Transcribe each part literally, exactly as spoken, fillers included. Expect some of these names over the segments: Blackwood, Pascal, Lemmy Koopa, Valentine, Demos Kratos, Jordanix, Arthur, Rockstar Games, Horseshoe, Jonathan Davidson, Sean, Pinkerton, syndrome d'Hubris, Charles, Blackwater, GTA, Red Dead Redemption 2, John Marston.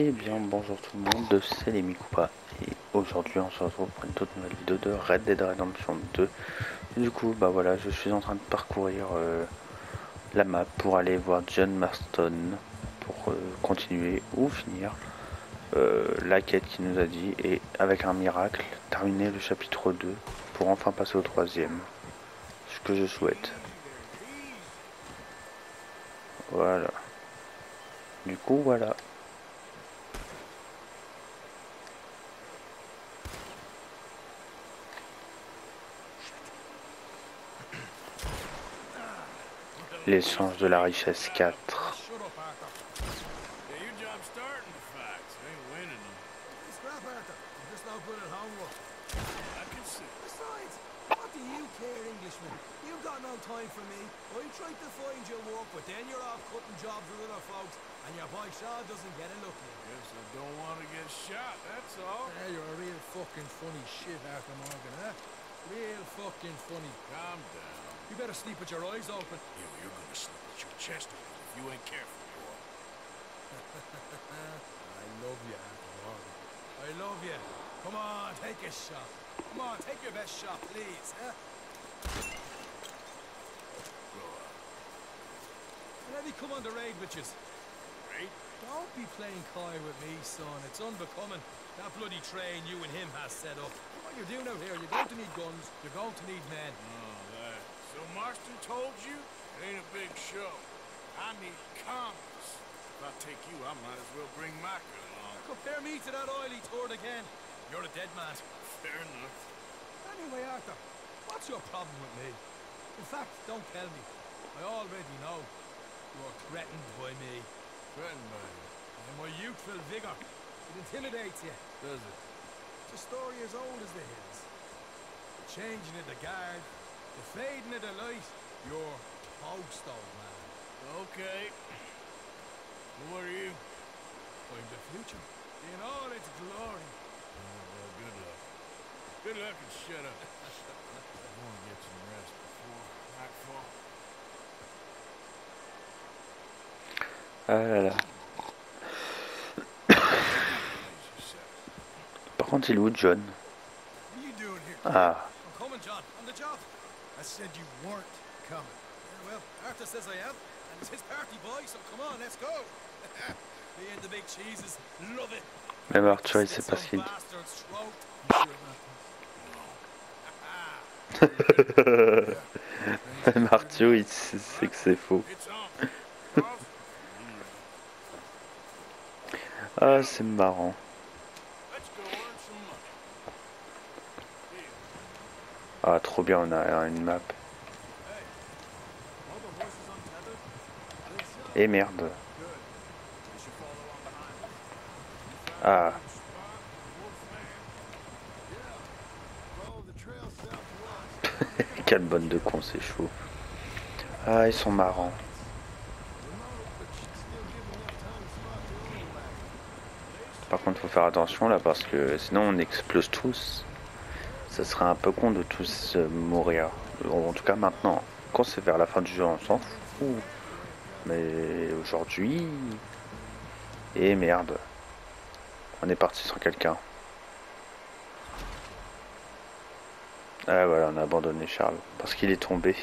Et eh bien bonjour tout le monde, c'est Lemmy Koopa et aujourd'hui on se retrouve pour une toute nouvelle vidéo de Red Dead Redemption deux. Du coup bah voilà, je suis en train de parcourir euh, la map pour aller voir John Marston pour euh, continuer ou finir euh, la quête qu'il nous a dit et avec un miracle terminer le chapitre deux pour enfin passer au troisième, ce que je souhaite. Voilà. Du coup voilà. L'échange de la richesse quatre. You better sleep with your eyes open. Yeah, well, you're gonna sleep with your chest open if you ain't careful, you are. I love you, Arthur. I love you. Come on, take a shot. Come on, take your best shot, please. Huh? Go on. Let me come on the raid with yous. Raid? Don't be playing coy with me, son. It's unbecoming. That bloody train you and him has set up. What you're doing out here, you're going to need guns, you're going to need men. Mm. So Marston told you? It ain't a big show. I need calmness. If I take you, I might as well bring my gun along. Compare me to that oily turd again. You're a dead man. Fair enough. Anyway, Arthur, what's your problem with me? In fact, don't tell me. I already know. You're threatened by me. Threatened by me? And my youthful vigor. It intimidates you. Does it? It's a story as old as the hills. The changing of the guard. The fading of the light, you're toast, old man. Okay. Who are you? I'm the future. In all its glory. Oh, well, good luck. Good luck and shut up. I want to get some rest before nightfall. Ah là là. Par contre, il est où, John? Ah. I said you weren't coming. Yeah, well, Arthur says I am, and it's his party boy, so come on, let's go. Me and the big cheeses love it. Même Arthur, il sait pas ce qu'il dit. Même Arthur, il sait que c'est faux. Ah, c'est marrant. Ah, trop bien, on a une map. Et merde. Ah. Quelle bonne de con, ces chevaux. Ah, ils sont marrants. Par contre, faut faire attention là, parce que sinon on explose tous. Ça serait un peu con de tous euh, mourir. En tout cas maintenant, quand c'est vers la fin du jeu, on s'en fout. Mais aujourd'hui... Et merde. On est parti sans quelqu'un. Ah voilà, on a abandonné Charles. Parce qu'il est tombé.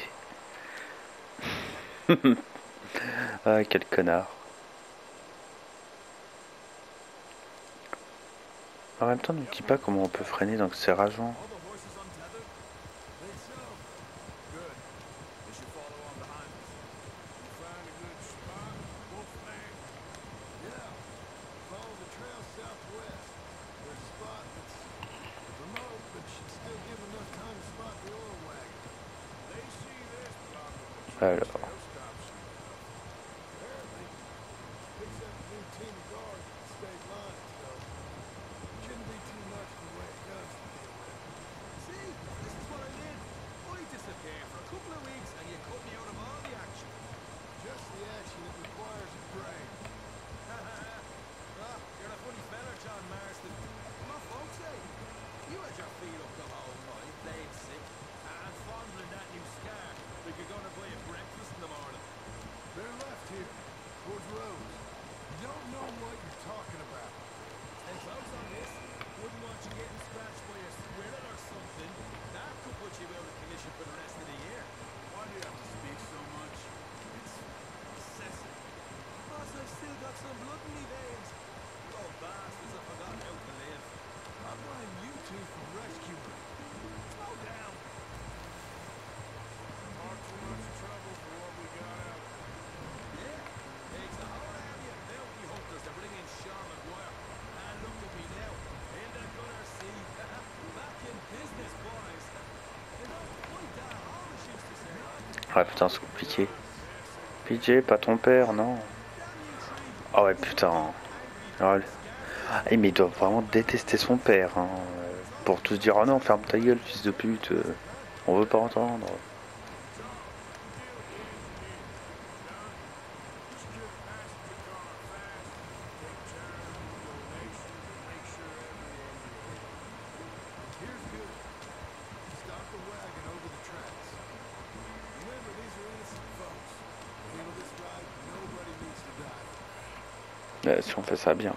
Ah quel connard. En même temps, ne dis pas comment on peut freiner, donc c'est rageant. Alors. You're gonna play a breakfast in the morning. Ah putain, c'est compliqué. P J, pas ton père, non. Ah ouais, putain. Ouais. Et mais il doit vraiment détester son père. Hein. Pour tous dire, ah oh non, ferme ta gueule, fils de pute. On veut pas entendre. Si on fait ça bien.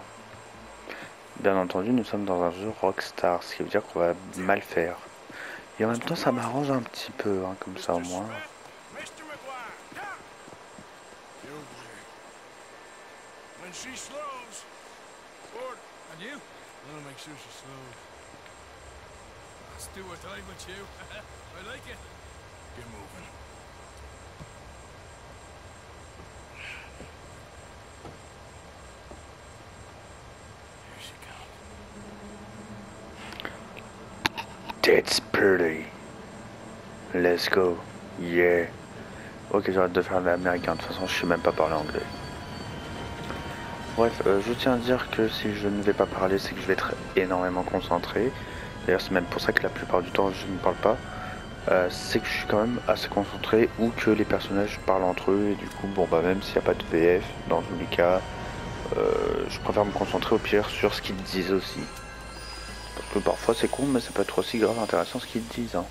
Bien entendu, nous sommes dans un jeu Rockstar, ce qui veut dire qu'on va mal faire. Et en même temps, ça m'arrange un petit peu, hein, comme ça au moins. It's pretty. Let's go. Yeah. Ok, j'arrête de faire l'américain. De toute façon, je sais même pas parler anglais. Bref, euh, je tiens à dire que si je ne vais pas parler, c'est que je vais être énormément concentré. D'ailleurs, c'est même pour ça que la plupart du temps, je ne parle pas. Euh, c'est que je suis quand même assez concentré ou que les personnages parlent entre eux. Et du coup, bon, bah même s'il n'y a pas de V F, dans tous les cas, euh, je préfère me concentrer au pire sur ce qu'ils disent aussi. Parce que parfois c'est con, mais ça peut être aussi grave intéressant ce qu'ils disent. Hein.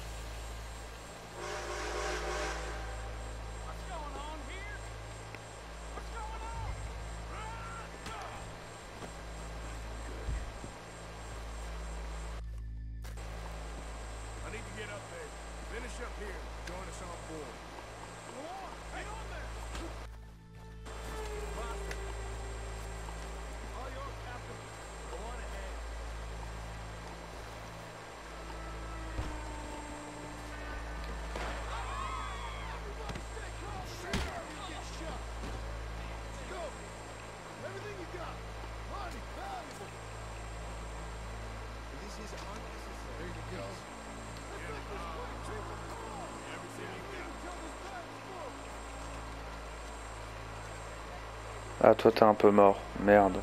Ah toi t'es un peu mort, merde.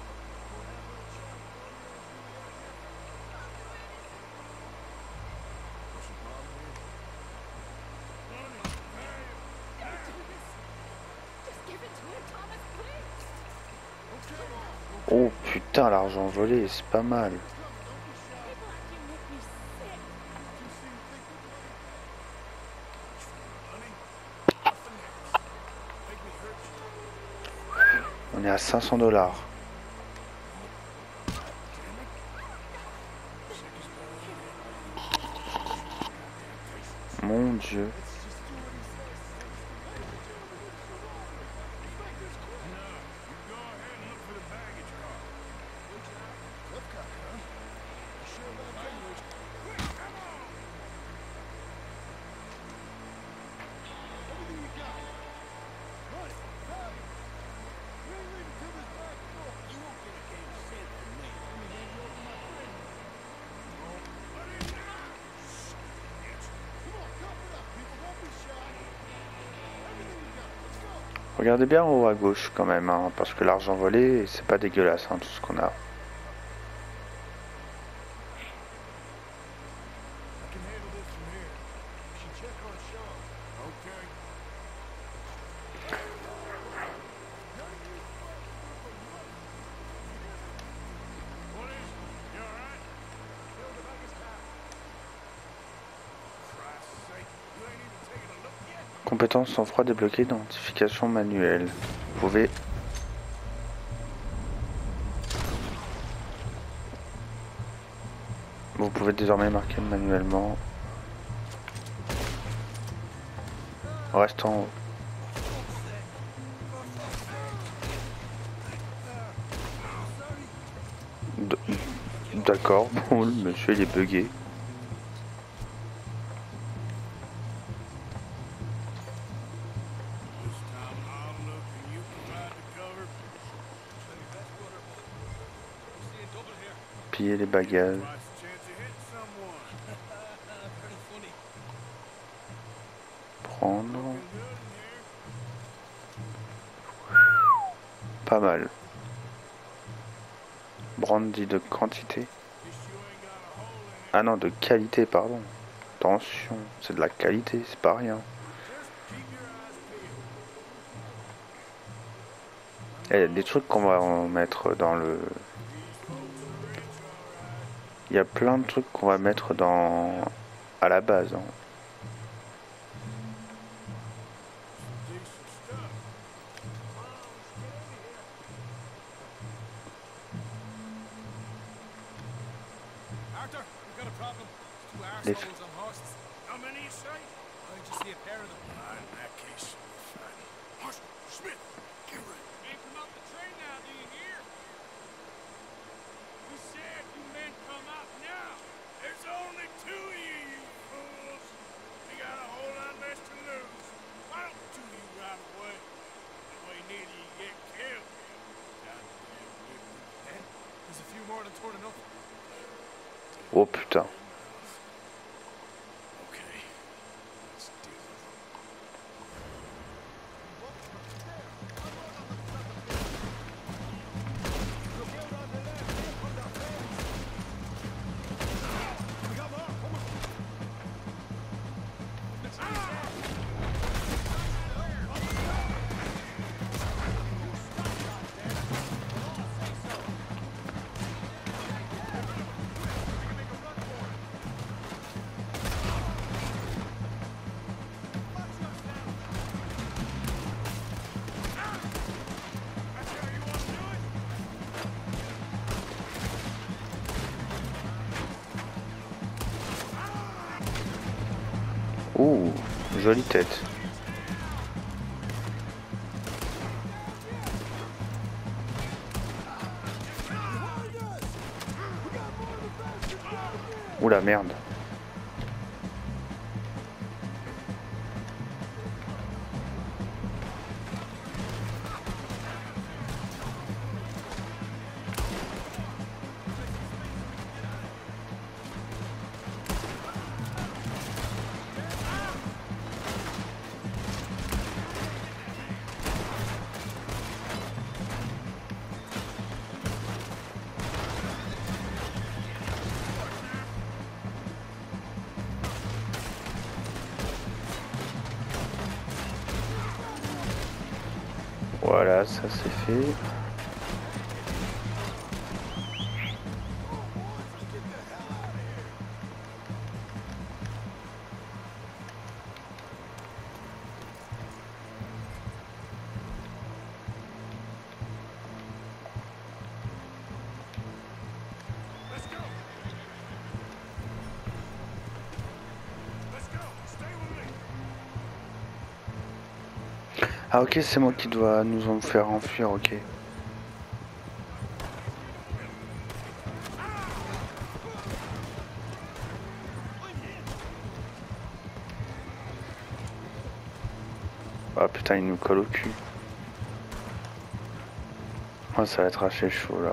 Oh putain, l'argent volé, c'est pas mal. À cinq cents dollars. Mon Dieu. Regardez bien en haut à gauche quand même, hein, parce que l'argent volé, c'est pas dégueulasse, hein, tout ce qu'on a. Compétence sang-froid débloquée, identification manuelle. Vous pouvez... Vous pouvez désormais marquer manuellement. Reste en haut. D'accord, bon, le monsieur il est bugué. Les bagages. Prendre. Pas mal. Brandy de quantité. Ah non, de qualité, pardon. Attention, c'est de la qualité, c'est pas rien. Il y a des trucs qu'on va en mettre dans le... Il y a plein de trucs qu'on va mettre dans... à la base. Hein. Les... Oh putain. Ouh, jolie tête. Ouh la merde. Voilà, ça c'est fait. Ah ok, c'est moi qui dois nous en faire enfuir, ok. Ah putain, il nous colle au cul. Ah, ça va être assez chaud là.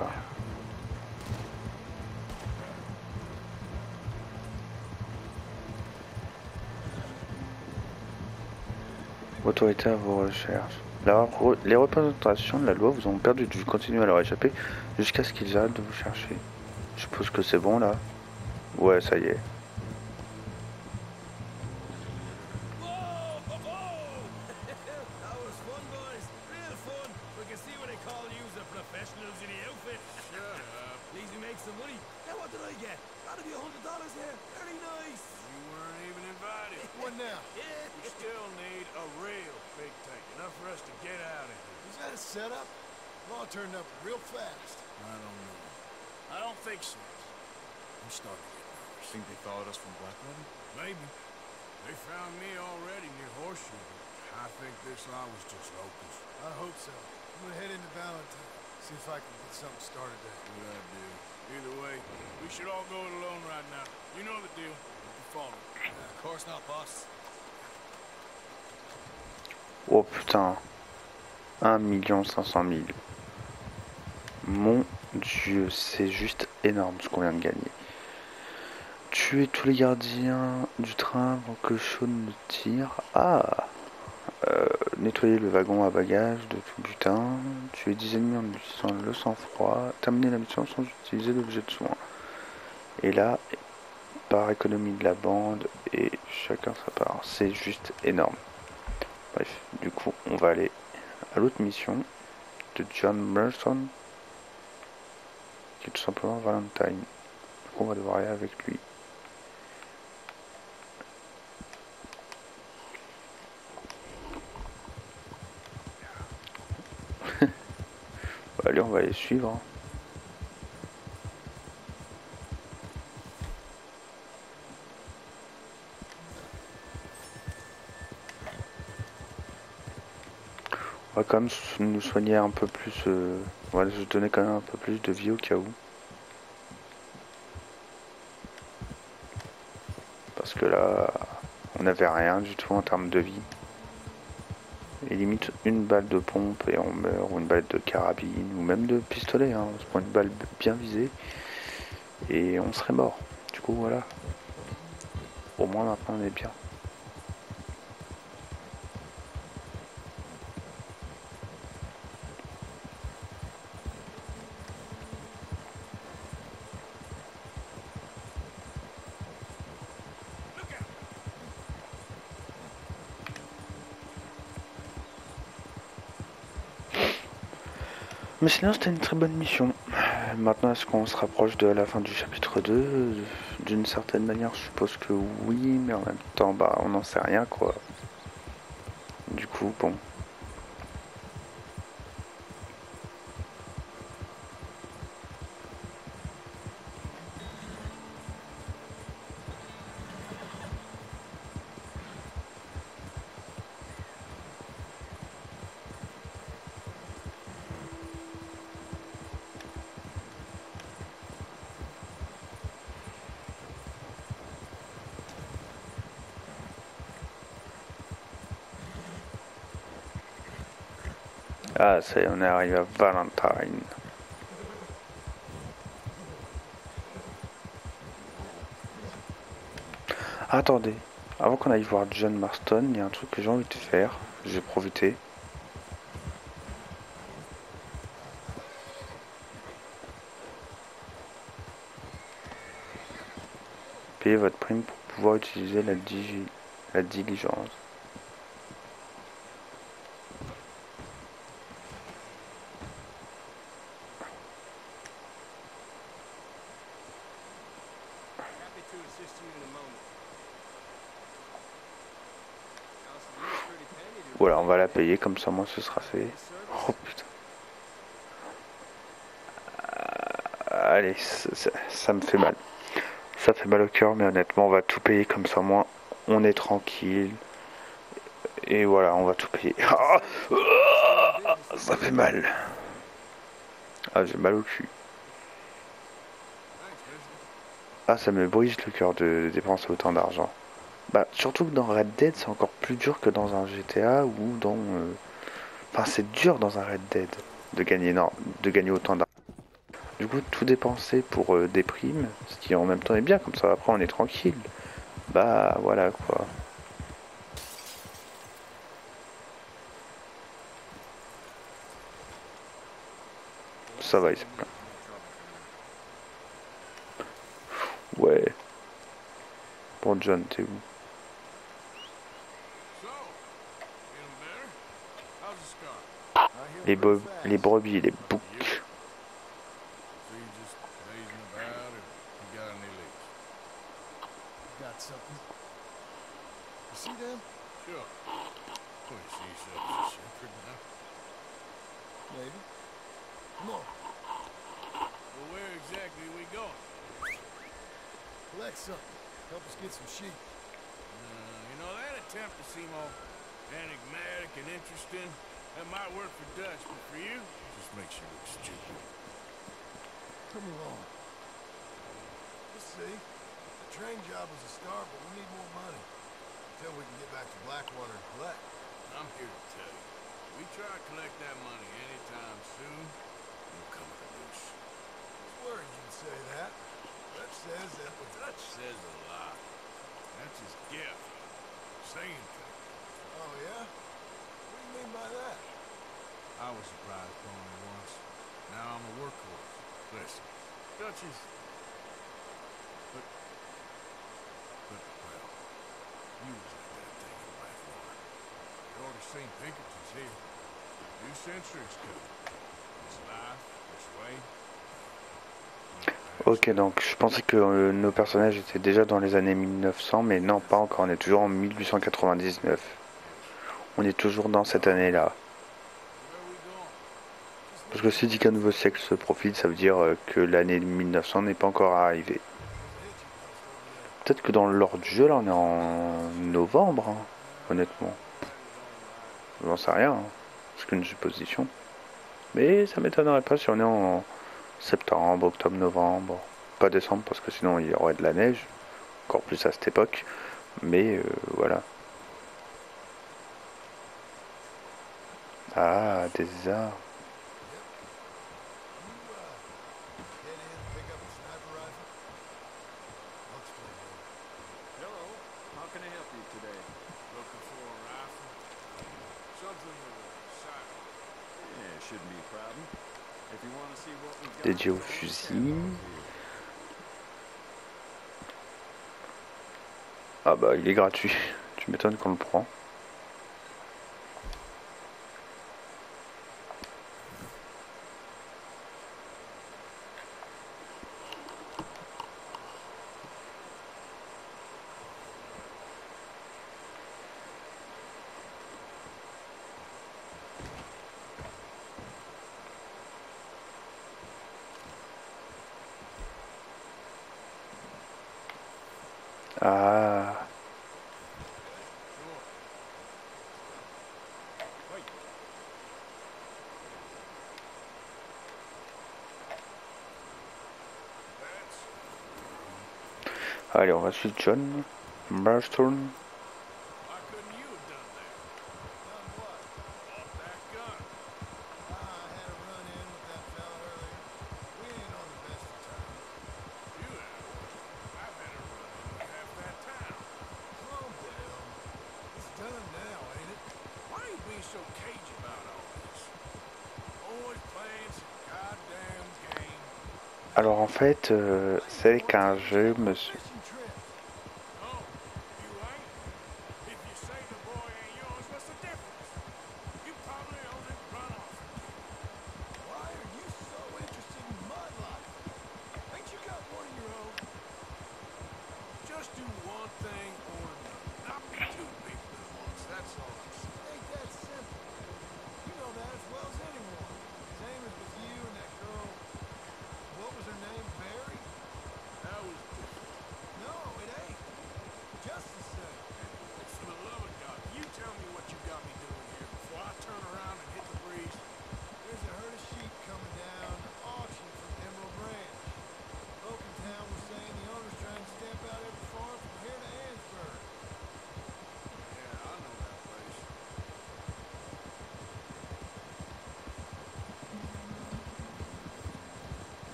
Autorité à vos recherches. La, les représentations de la loi vous ont perdu de vue. Continuez à leur échapper jusqu'à ce qu'ils arrêtent de vous chercher. Je suppose que c'est bon là. Ouais, ça y est. Think they followed us from Blackwood? Maybe. They found me already near Horseshoe. I think this lot was just locals. I hope so. I'm gonna head into Valentine. See if I can get something started there. Good idea. Either way, we should all go it alone right now. You know the deal. You follow. Uh, of course not, boss. Oh putain. un million cinq cent mille. Mon Dieu, c'est juste énorme ce qu'on vient de gagner. Tuer tous les gardiens du train avant que Sean ne tire. Ah euh, nettoyer le wagon à bagages de tout butin, tuer dix ennemis en utilisant le sang-froid, terminer la mission sans utiliser l'objet de soin. Et là, par économie de la bande, et chacun sa part. C'est juste énorme. Bref, du coup, on va aller à l'autre mission de John Marston, qui est tout simplement Valentine. Du coup, on va devoir aller avec lui. Allez, on va les suivre. On va quand même nous soigner un peu plus. Euh, on va se donner quand même un peu plus de vie au cas où. Parce que là, on n'avait rien du tout en termes de vie. Et limite une balle de pompe et on meurt, ou une balle de carabine, ou même de pistolet, hein. On se prend une balle bien visée et on serait mort. Du coup voilà, au moins maintenant on est bien. Mais sinon c'était une très bonne mission. Maintenant est-ce qu'on se rapproche de la fin du chapitre deux? D'une certaine manière je suppose que oui, mais en même temps bah on n'en sait rien quoi. Du coup bon. Ah, ça y est, on est arrivé à Valentine. Attendez, avant qu'on aille voir John Marston, il y a un truc que j'ai envie de faire. J'ai profité. Payez votre prime pour pouvoir utiliser la, digi... la diligence. Voilà, on va la payer, comme ça moi ce sera fait. Oh putain. Euh, allez, ça, ça, ça me fait mal. Ça fait mal au cœur, mais honnêtement, on va tout payer, comme ça moi on est tranquille. Et voilà, on va tout payer. Oh, oh, ça fait mal. Ah, j'ai mal au cul. Ah, ça me brise le cœur de dépenser autant d'argent. Bah, surtout que dans Red Dead, c'est encore plus dur que dans un G T A ou dans... Euh... Enfin, c'est dur dans un Red Dead de gagner, non, de gagner autant d'argent. Du coup, tout dépenser pour euh, des primes, ce qui en même temps est bien, comme ça, après, on est tranquille. Bah, voilà, quoi. Ça va, il s'est plaint. Ouais. Bon, John, t'es où? Les, les brebis, les boucs. That might work for Dutch, but for you, just makes you look stupid. Come along. Let's see. The train job was a start, but we need more money. Until we can get back to Blackwater and collect. I'm here to tell you. If we try to collect that money anytime soon, we'll come to loose. It's worried you'd say that. Dutch says that, but Dutch says a lot. That's his gift. Singing. Oh, yeah? What do you you mean by that? I was a prize pony once. Now I'm a workhorse. Listen, Dutchies. But, but, well, you was a bad thing in Blackwater. You ought to seen Pinkerton's here. New centuries coming. This life, this way. Ok, donc je pensais que euh, nos personnages étaient déjà dans les années mille neuf cents, mais non, pas encore, on est toujours en mille huit cent quatre-vingt-dix-neuf. On est toujours dans cette année-là. Parce que si dit qu'un nouveau siècle se profile, ça veut dire euh, que l'année mille neuf cents n'est pas encore arrivée. Peut-être que dans l'ordre du jeu, là, on est en novembre, hein, honnêtement. Je n'en sais rien, hein. C'est qu'une supposition. Mais ça m'étonnerait pas si on est en... septembre, octobre, novembre, pas décembre parce que sinon il y aurait de la neige, encore plus à cette époque, mais euh, voilà. Ah, des arbres. Dédié au fusil. Ah bah il est gratuit. Tu m'étonnes qu'on le prend. Ah. Allez, on va suivre John Marston. Alors en fait, euh, c'est qu'un jeu, monsieur.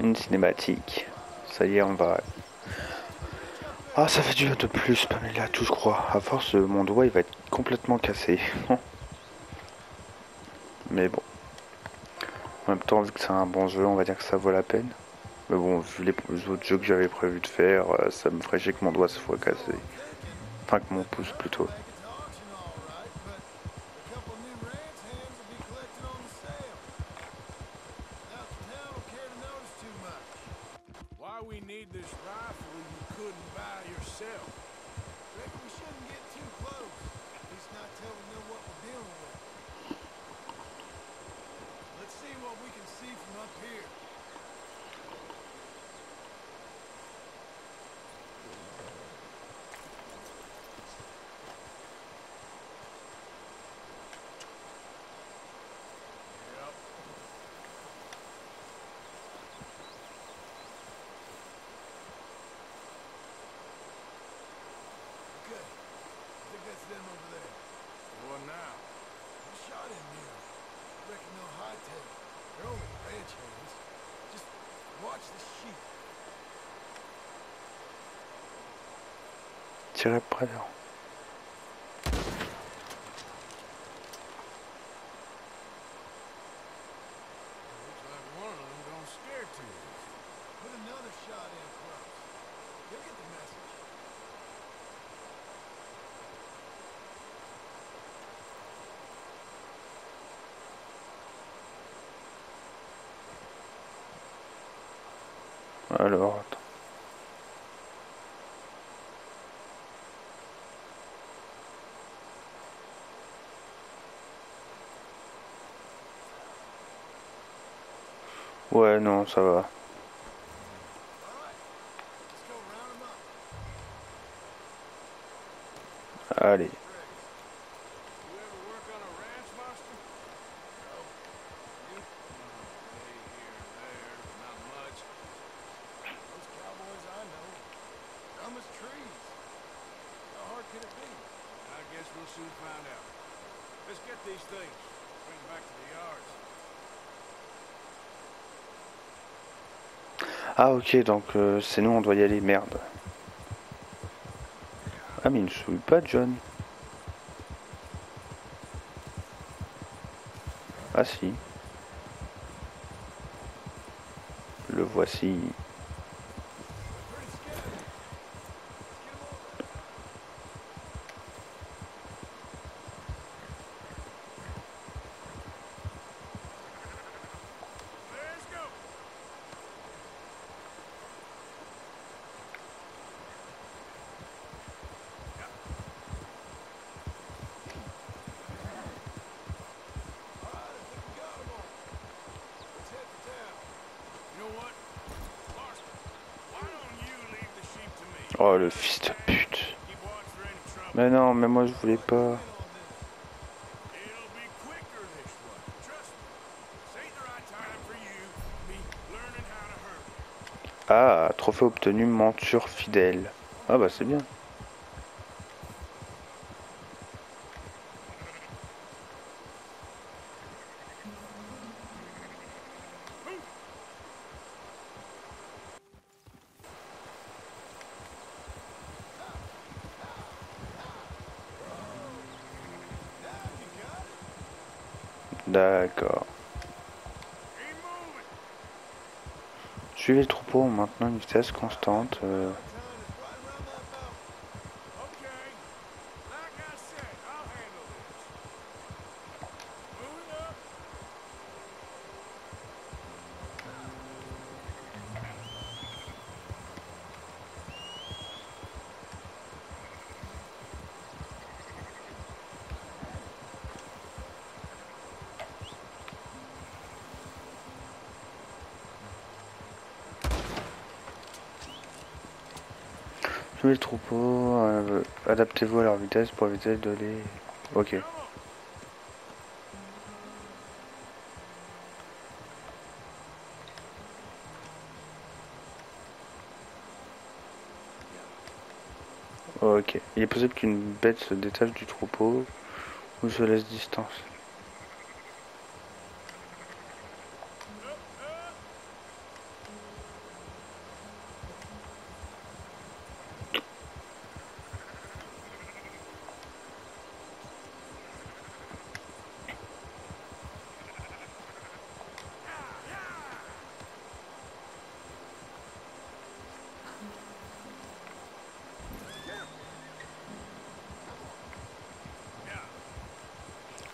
Une cinématique, ça y est, on va. Ah, ça fait du de plus, pas mal là, tout je crois. À force, mon doigt il va être complètement cassé. Mais bon, en même temps, vu que c'est un bon jeu, on va dire que ça vaut la peine. Mais bon, vu les autres jeux que j'avais prévu de faire, ça me ferait chier que mon doigt se soit cassé, enfin que mon pouce plutôt. They're only ranch hands. Just watch the sheep. Tirez pas là. Alors, attends. Ouais, non, ça va. Allez. Ah ok, donc euh, c'est nous, on doit y aller, merde. Ah mais il ne souille pas, John. Ah si. Le voici. Oh le fils de pute. Mais non, mais moi je voulais pas. Ah, trophée obtenu, monture fidèle. Ah bah c'est bien. D'accord. Suivez le troupeau, maintenant une vitesse constante. Euh... Tous les troupeaux, euh, adaptez-vous à leur vitesse pour éviter de les... Ok. Ok. Il est possible qu'une bête se détache du troupeau ou se laisse distance.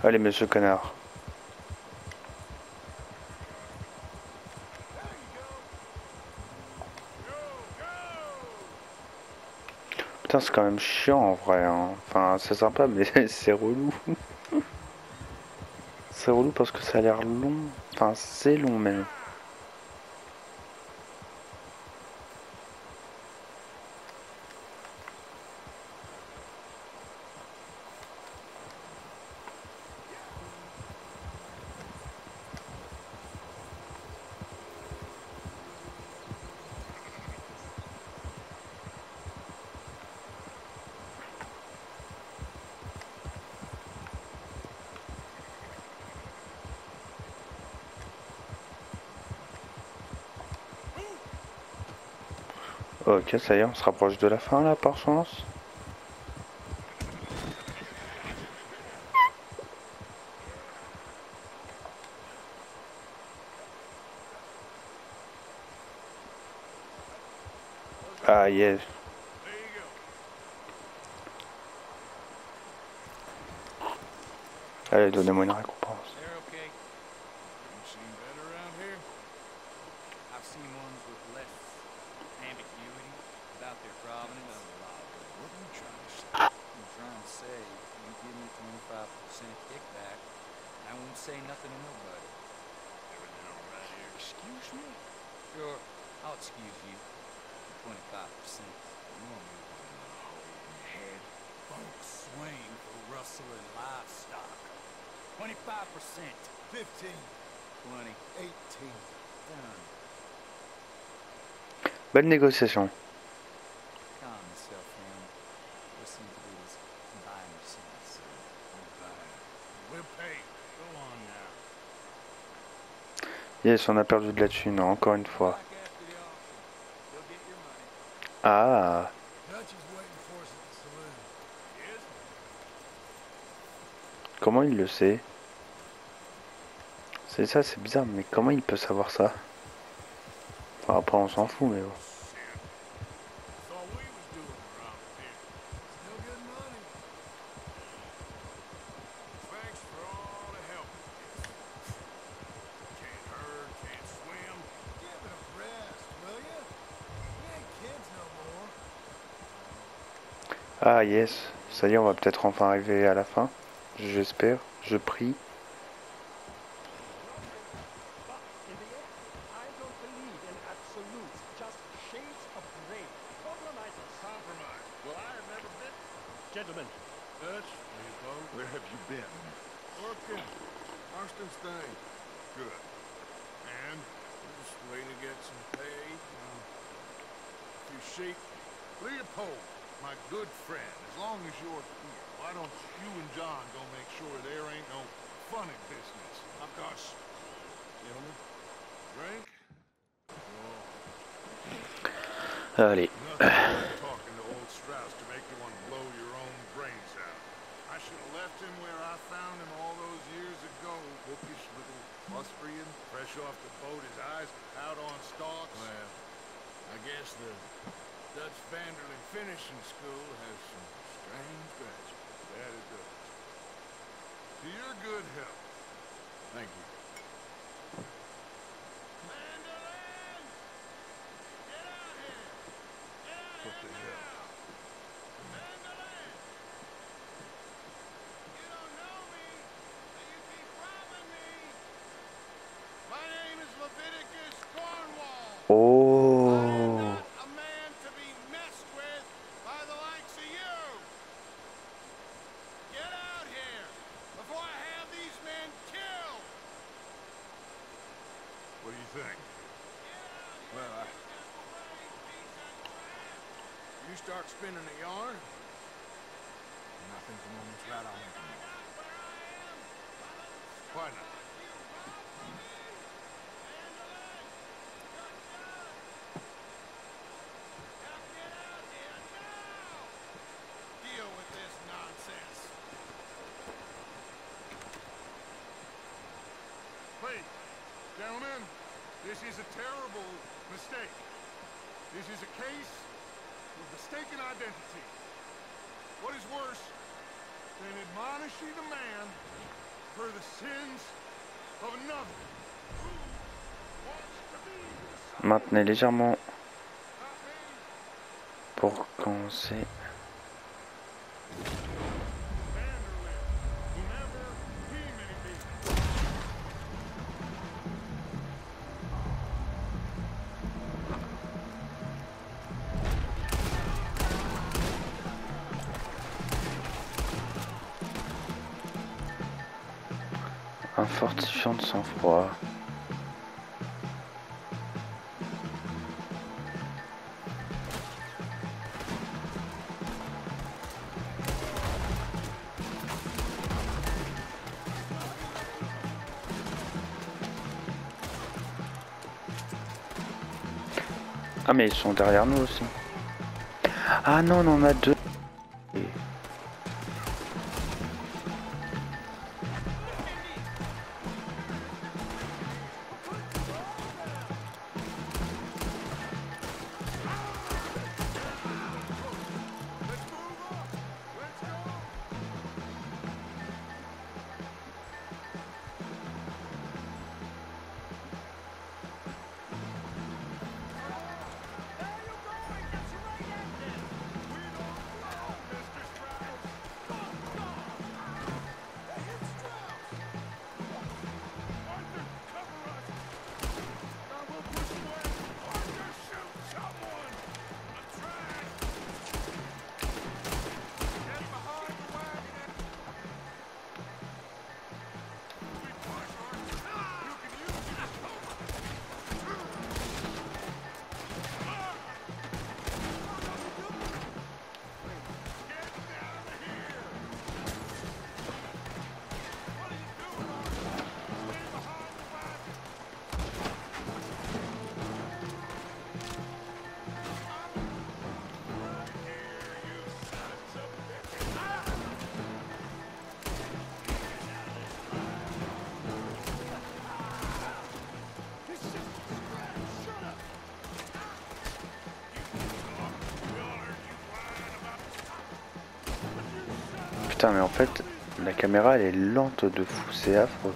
Allez, monsieur Canard. Putain, c'est quand même chiant en vrai. Hein. Enfin, c'est sympa, mais c'est relou. C'est relou parce que ça a l'air long. Enfin, c'est long même. Ok, ça y est, on se rapproche de la fin là, par chance. Ah yes. Allez, donnez-moi une récompense. Belle négociation. Yes, on a perdu de la thune, encore une fois. Ah. Comment il le sait? C'est ça, c'est bizarre, mais comment il peut savoir ça? Enfin, après, on s'en fout, mais bon. Ah yes, ça y est, on va peut-être enfin arriver à la fin. J'espère, je prie. Allez. Start spinning the yarn. Nothing from when it's right on it. Why not? Deal with this nonsense. Please, gentlemen, this is a terrible mistake. This is a case with mistaken identity. What is worse than admonishing a man for the sins of another? Maintenez légèrement pour commencer. Fortifiant de sang-froid. Ah mais ils sont derrière nous aussi. Ah non, on en a deux. Mais en fait la caméra elle est lente de fou, c'est affreux.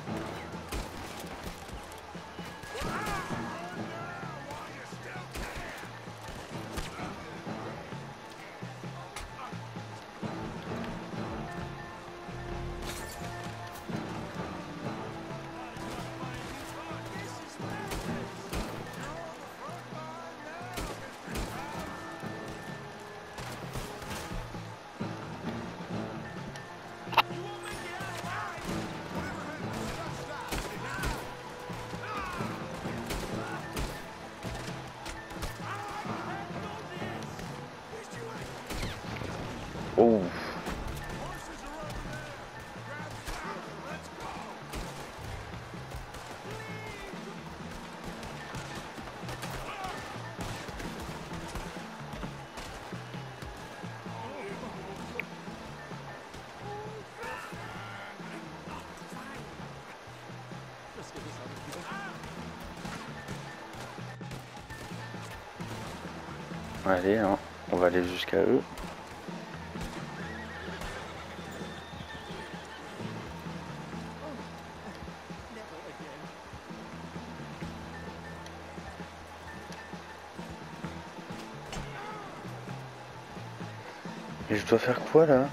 Oh. Allez, hein, on va aller jusqu'à eux. Et je dois faire quoi là?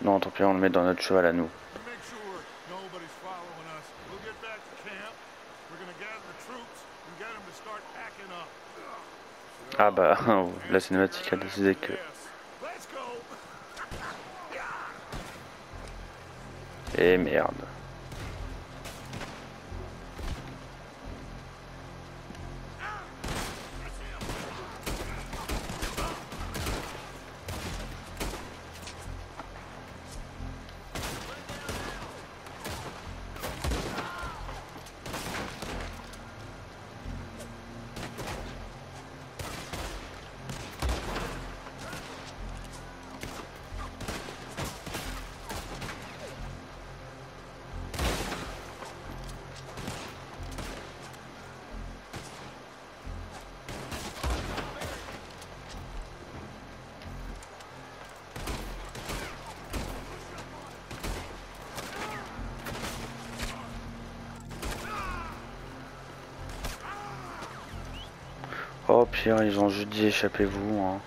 Non, tant pis, on le met dans notre cheval à nous. Ah bah, la cinématique a décidé que... Et merde. Oh pire, ils ont juste dit échappez-vous. Hein.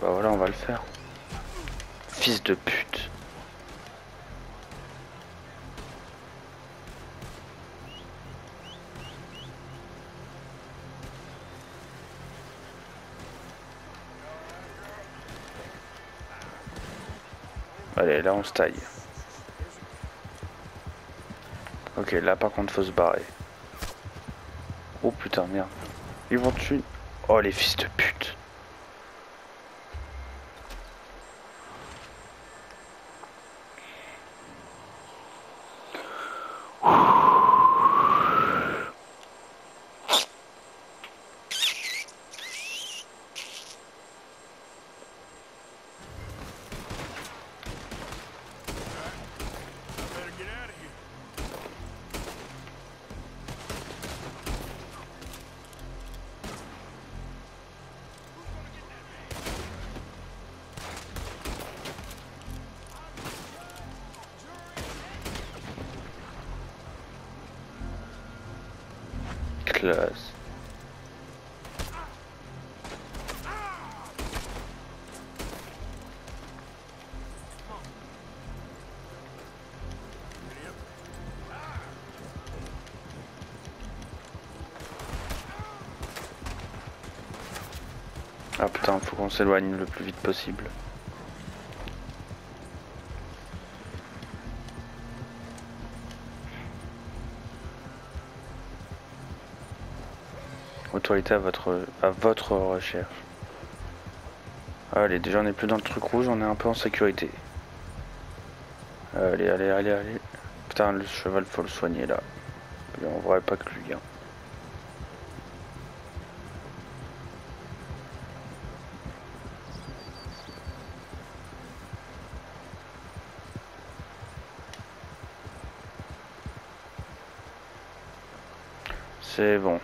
Bah voilà, on va le faire. Fils de pute. Allez, là on se taille. Ok, là par contre faut se barrer. putain, merde. Ils vont tuer. Oh les fils de pute. Classe. Ah putain, faut qu'on s'éloigne le plus vite possible. Autorité à votre, à votre recherche. Allez, déjà on n'est plus dans le truc rouge, on est un peu en sécurité. Allez, allez, allez, allez. Putain, le cheval, faut le soigner là. Et on voit pas que lui, hein. C'est bon.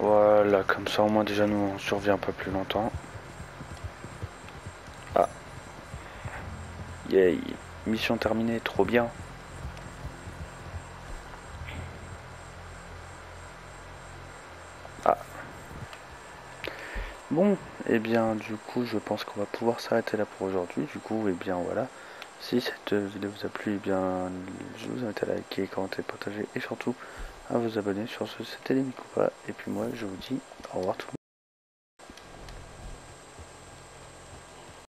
Voilà, comme ça au moins déjà nous on survient pas plus longtemps. Ah. Yay. Mission terminée, trop bien. Ah. Bon, et eh bien du coup je pense qu'on va pouvoir s'arrêter là pour aujourd'hui. Du coup, et eh bien voilà. Si cette vidéo vous a plu, eh bien je vous invite à liker, commenter, partager et surtout à vous abonner. Sur ce, c'était Lemmy Koopa et puis moi je vous dis au revoir tout le monde.